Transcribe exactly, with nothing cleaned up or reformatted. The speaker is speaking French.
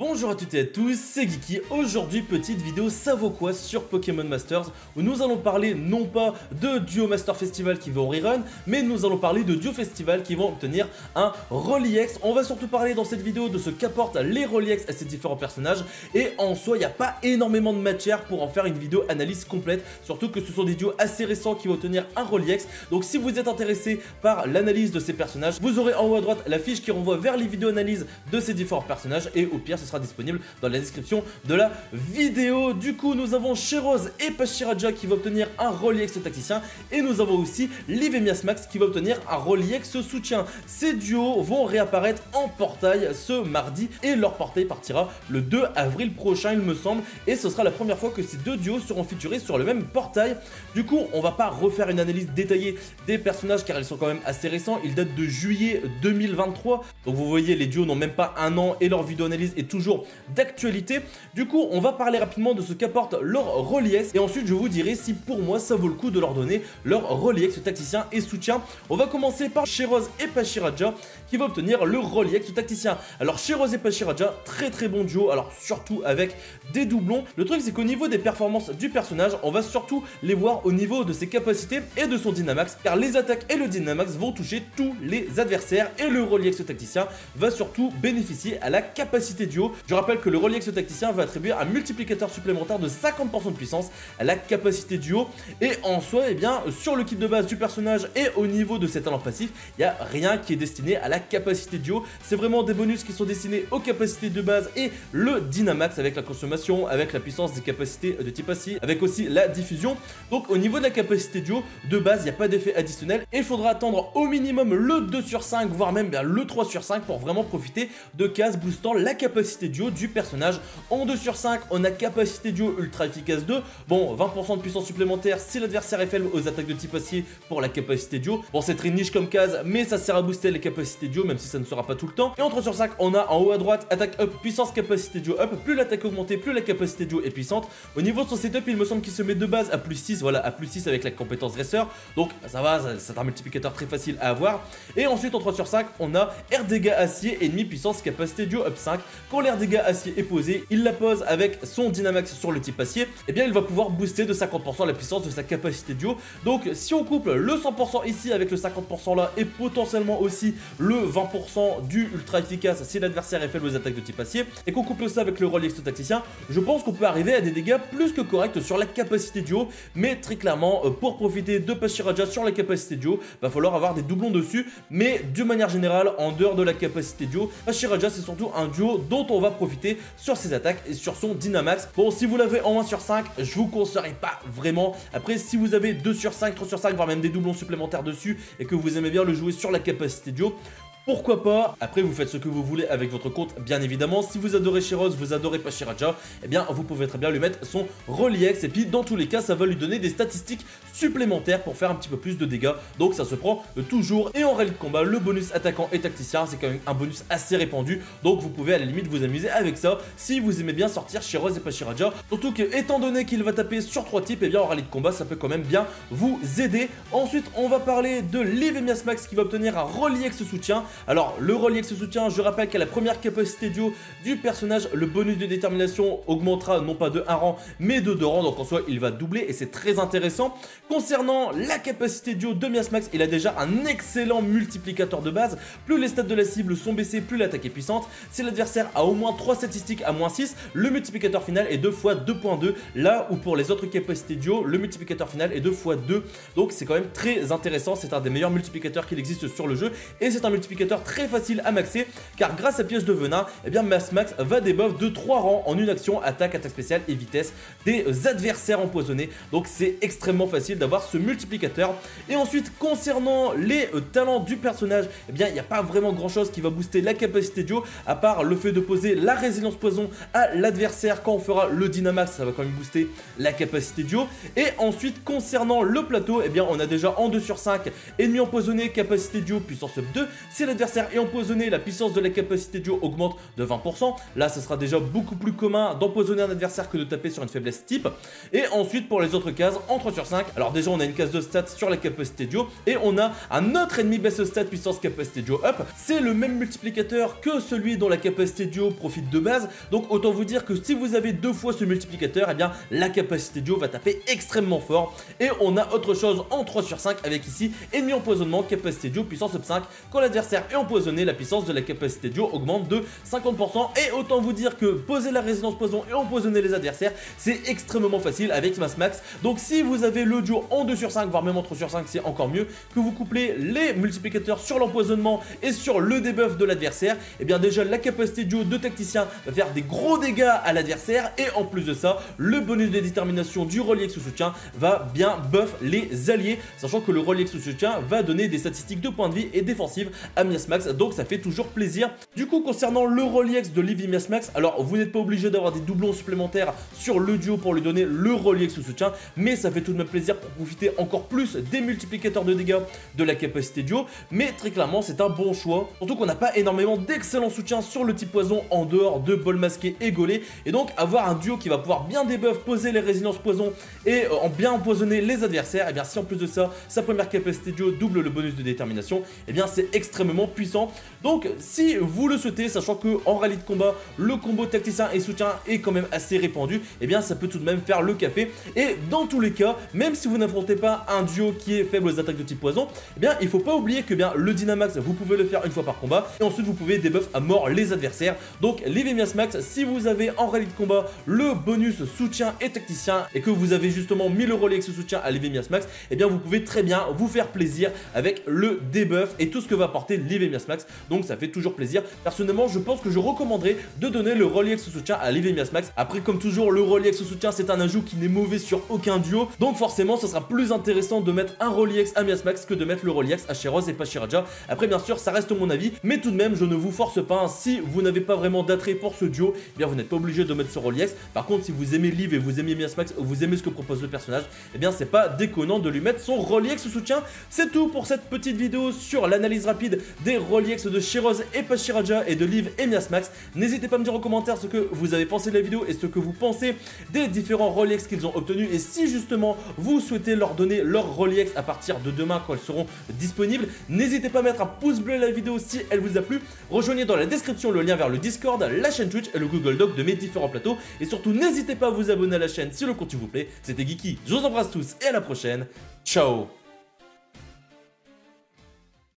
Bonjour à toutes et à tous, c'est Geeky. Aujourd'hui, petite vidéo ça vaut quoi sur Pokémon Masters où nous allons parler non pas de Duo Master Festival qui va en rerun, mais nous allons parler de Duo Festival qui vont obtenir un Reliefs. On va surtout parler dans cette vidéo de ce qu'apportent les Reliefs à ces différents personnages et en soi, il n'y a pas énormément de matière pour en faire une vidéo analyse complète, surtout que ce sont des duos assez récents qui vont obtenir un Reliefs. Donc si vous êtes intéressé par l'analyse de ces personnages, vous aurez en haut à droite la fiche qui renvoie vers les vidéos analyses de ces différents personnages et au pire, ce sera disponible dans la description de la vidéo. Du coup, nous avons Shehroz et Pachyradjah qui vont obtenir un Reliefs tacticien et nous avons aussi Liv et Miasmax qui vont obtenir un Reliefs soutien. Ces duos vont réapparaître en portail ce mardi et leur portail partira le deux avril prochain, il me semble, et ce sera la première fois que ces deux duos seront featurés sur le même portail. Du coup, on va pas refaire une analyse détaillée des personnages car ils sont quand même assez récents, ils datent de juillet deux mille vingt-trois. Donc vous voyez, les duos n'ont même pas un an et leur vidéo analyse est tout d'actualité. Du coup, on va parler rapidement de ce qu'apportent leurs Reliefs et ensuite je vous dirai si pour moi ça vaut le coup de leur donner leur Reliefs tacticien et soutien. On va commencer par Shehroz et Pachyradjah qui va obtenir le Reliefs tacticien. Alors Shehroz et Pachyradjah, très très bon duo, alors surtout avec des doublons. Le truc c'est qu'au niveau des performances du personnage, on va surtout les voir au niveau de ses capacités et de son Dynamax, car les attaques et le Dynamax vont toucher tous les adversaires et le Reliefs tacticien va surtout bénéficier à la capacité duo. Je rappelle que le Reliefs tacticien va attribuer un multiplicateur supplémentaire de cinquante pour cent de puissance à la capacité duo et en soi, eh bien, sur le kit de base du personnage et au niveau de ses talents passifs, il n'y a rien qui est destiné à la capacité duo. C'est vraiment des bonus qui sont destinés aux capacités de base et le Dynamax avec la consommation, avec la puissance des capacités de type assis, avec aussi la diffusion. Donc au niveau de la capacité duo, de base, il n'y a pas d'effet additionnel et il faudra attendre au minimum le deux sur cinq, voire même bien le trois sur cinq pour vraiment profiter de cases boostant la capacité duo du personnage. En deux sur cinq, on a capacité duo ultra efficace deux. Bon, vingt pour cent de puissance supplémentaire si l'adversaire est faible aux attaques de type acier pour la capacité duo. Bon, c'est très niche comme case, mais ça sert à booster les capacités duo, même si ça ne sera pas tout le temps. Et en trois sur cinq, on a en haut à droite, attaque up, puissance capacité duo up. Plus l'attaque augmentée, plus la capacité duo est puissante. Au niveau de son setup, il me semble qu'il se met de base à plus six, voilà, à plus six avec la compétence dresseur. Donc ça va, c'est un multiplicateur très facile à avoir. Et ensuite, en trois sur cinq, on a air dégâts acier, ennemi, puissance capacité duo up cinq. Quand l'air dégâts acier est posé, il la pose avec son Dynamax sur le type acier, et bien il va pouvoir booster de cinquante pour cent la puissance de sa capacité duo. Donc si on couple le cent pour cent ici avec le cinquante pour cent là et potentiellement aussi le vingt pour cent du ultra efficace si l'adversaire est faible aux attaques de type acier, et qu'on couple ça avec le Reliefs tacticien, je pense qu'on peut arriver à des dégâts plus que corrects sur la capacité duo. Mais très clairement, pour profiter de Pachyradjah sur la capacité duo, va falloir avoir des doublons dessus. Mais de manière générale, en dehors de la capacité duo, Pachyradjah c'est surtout un duo dont on va profiter sur ses attaques et sur son Dynamax. Bon, si vous l'avez en un sur cinq, je vous conseillerais pas vraiment. Après, si vous avez deux sur cinq, trois sur cinq, voire même des doublons supplémentaires dessus et que vous aimez bien le jouer sur la capacité duo, pourquoi pas. Après, vous faites ce que vous voulez avec votre compte, bien évidemment. Si vous adorez Shehroz, vous adorez Pachyradjah, eh bien, vous pouvez très bien lui mettre son Reliefs. Et puis, dans tous les cas, ça va lui donner des statistiques supplémentaires pour faire un petit peu plus de dégâts. Donc, ça se prend toujours. Et en rallye de combat, le bonus attaquant et tacticien, c'est quand même un bonus assez répandu. Donc, vous pouvez à la limite vous amuser avec ça si vous aimez bien sortir Shehroz et Pachyradjah. Surtout que, étant donné qu'il va taper sur trois types, eh bien, en rallye de combat, ça peut quand même bien vous aider. Ensuite, on va parler de Liv et Miasmax qui va obtenir un Reliefs soutien. Alors le Reliefs soutien, je rappelle qu'à la première capacité duo du personnage, le bonus de détermination augmentera non pas de un rang mais de deux rangs, donc en soi il va doubler et c'est très intéressant. Concernant la capacité duo de Miasmax, il a déjà un excellent multiplicateur de base, plus les stats de la cible sont baissés, plus l'attaque est puissante. Si l'adversaire a au moins trois statistiques à moins six, le multiplicateur final est deux fois deux point deux, là où pour les autres capacités duo, le multiplicateur final est deux fois deux, donc c'est quand même très intéressant, c'est un des meilleurs multiplicateurs qu'il existe sur le jeu et c'est un multiplicateur très facile à maxer car grâce à piège de venin, eh bien Miasmax va débuff de trois rangs en une action, attaque, attaque spéciale et vitesse des adversaires empoisonnés. Donc c'est extrêmement facile d'avoir ce multiplicateur. Et ensuite, concernant les euh, talents du personnage, eh bien il n'y a pas vraiment grand chose qui va booster la capacité duo à part le fait de poser la résilience poison à l'adversaire. Quand on fera le Dynamax, ça va quand même booster la capacité duo. Et ensuite, concernant le plateau, eh bien on a déjà en deux sur cinq ennemi empoisonné, capacité duo puissance up deux. C'est l'adversaire est empoisonné, la puissance de la capacité duo augmente de vingt pour cent. Là, ça sera déjà beaucoup plus commun d'empoisonner un adversaire que de taper sur une faiblesse type. Et ensuite, pour les autres cases, en trois sur cinq, alors déjà, on a une case de stats sur la capacité duo. Et on a un autre ennemi baisse stats puissance capacité duo up. C'est le même multiplicateur que celui dont la capacité duo profite de base. Donc, autant vous dire que si vous avez deux fois ce multiplicateur, eh bien, la capacité duo va taper extrêmement fort. Et on a autre chose en trois sur cinq avec ici, ennemi empoisonnement, capacité duo, puissance up cinq. Quand l'adversaire est empoisonné, la puissance de la capacité duo augmente de cinquante pour cent. Et autant vous dire que poser la résistance poison et empoisonner les adversaires, c'est extrêmement facile avec Miasmax. Donc si vous avez le duo en deux sur cinq, voire même en trois sur cinq, c'est encore mieux, que vous couplez les multiplicateurs sur l'empoisonnement et sur le debuff de l'adversaire, et bien déjà la capacité duo de tacticien va faire des gros dégâts à l'adversaire. Et en plus de ça, le bonus de détermination du relief sous soutien va bien buff les alliés, sachant que le relief sous soutien va donner des statistiques de points de vie et défensive à Miasmax, donc ça fait toujours plaisir. Du coup, concernant le relief de Liv et Miasmax, alors vous n'êtes pas obligé d'avoir des doublons supplémentaires sur le duo pour lui donner le relief sous soutien, mais ça fait tout de même plaisir pour profiter encore plus des multiplicateurs de dégâts de la capacité duo. Mais très clairement, c'est un bon choix, surtout qu'on n'a pas énormément d'excellents soutiens sur le type poison en dehors de Bolmasqué et Golé, et donc avoir un duo qui va pouvoir bien débuff, poser les résistances poison et euh, en bien empoisonner les adversaires, et bien si en plus de ça, sa première capacité duo double le bonus de détermination, et bien c'est extrêmement puissant. Donc si vous le souhaitez, sachant que en rallye de combat, le combo tacticien et soutien est quand même assez répandu, et bien ça peut tout de même faire le café. Et dans tous les cas, même si vous n'affrontez pas un duo qui est faible aux attaques de type poison, et bien il faut pas oublier que bien le Dynamax, vous pouvez le faire une fois par combat, et ensuite vous pouvez débuff à mort les adversaires. Donc Liv et Miasmax, si vous avez en rallye de combat le bonus soutien et tacticien, et que vous avez justement mis le relais avec ce soutien à Liv et Miasmax, et bien vous pouvez très bien vous faire plaisir avec le debuff et tout ce que va apporter Liv et Miasmax. Donc ça fait toujours plaisir. Personnellement, je pense que je recommanderais de donner le relais avec ce soutien à Liv et Miasmax. Après, comme toujours, le relais avec ce soutien, c'est un ajout qui n'est mauvais sur aucun duo, donc forcément ce sera plus intéressant de mettre un relais à Miasmax que de mettre le relais à Shehroz et Pachyradjah. Après, bien sûr, ça reste mon avis, mais tout de même, je ne vous force pas. Si vous n'avez pas vraiment d'attrait pour ce duo, eh bien vous n'êtes pas obligé de mettre ce relais. Par contre, si vous aimez Liv et vous aimez Miasmax, vous aimez ce que propose le personnage, eh bien c'est pas déconnant de lui mettre son relais sous soutien. C'est tout pour cette petite vidéo sur l'analyse rapide des relais de Shehroz et Pachyradjah et de Liv et Miasmax. N'hésitez pas à me dire en commentaire ce que vous avez pensé de la vidéo et ce que vous pensez des différents relais qu'ils ont obtenus, et si justement vous souhaitez leur donner leur relais à partir de demain quand elles seront disponibles. N'hésitez pas à mettre un pouce bleu à la vidéo si elle vous a plu. Rejoignez dans la description le lien vers le Discord, la chaîne Twitch et le Google Doc de mes différents plateaux, et surtout n'hésitez pas à vous abonner à la chaîne si le contenu vous plaît. C'était Geeky, je vous embrasse tous et à la prochaine. Ciao.